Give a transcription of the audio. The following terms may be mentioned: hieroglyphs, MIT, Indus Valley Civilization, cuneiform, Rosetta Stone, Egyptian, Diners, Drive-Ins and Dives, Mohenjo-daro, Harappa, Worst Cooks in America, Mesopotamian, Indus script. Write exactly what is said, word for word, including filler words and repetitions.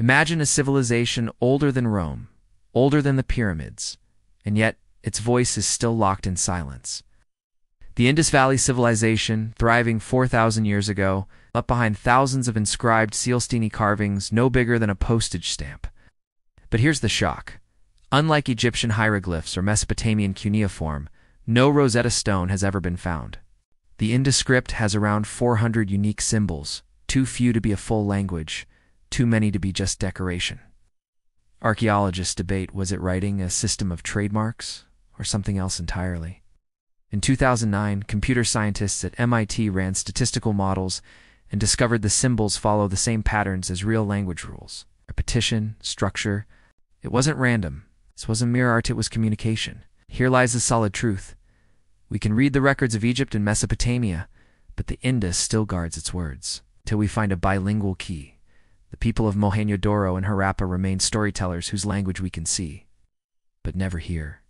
Imagine a civilization older than Rome, older than the pyramids, and yet its voice is still locked in silence. The Indus Valley Civilization, thriving four thousand years ago, left behind thousands of inscribed Sealsteiny carvings no bigger than a postage stamp. But here's the shock. Unlike Egyptian hieroglyphs or Mesopotamian cuneiform, no Rosetta Stone has ever been found. The Indus script has around four hundred unique symbols, too few to be a full language, too many to be just decoration. Archaeologists debate, was it writing, a system of trademarks, or something else entirely? In two thousand nine, computer scientists at M I T ran statistical models and discovered the symbols follow the same patterns as real language rules. Repetition, structure. It wasn't random. This wasn't mere art, it was communication. Here lies the solid truth. We can read the records of Egypt and Mesopotamia, but the Indus still guards its words. Till we find a bilingual key, the people of Mohenjo-daro and Harappa remain storytellers whose language we can see, but never hear.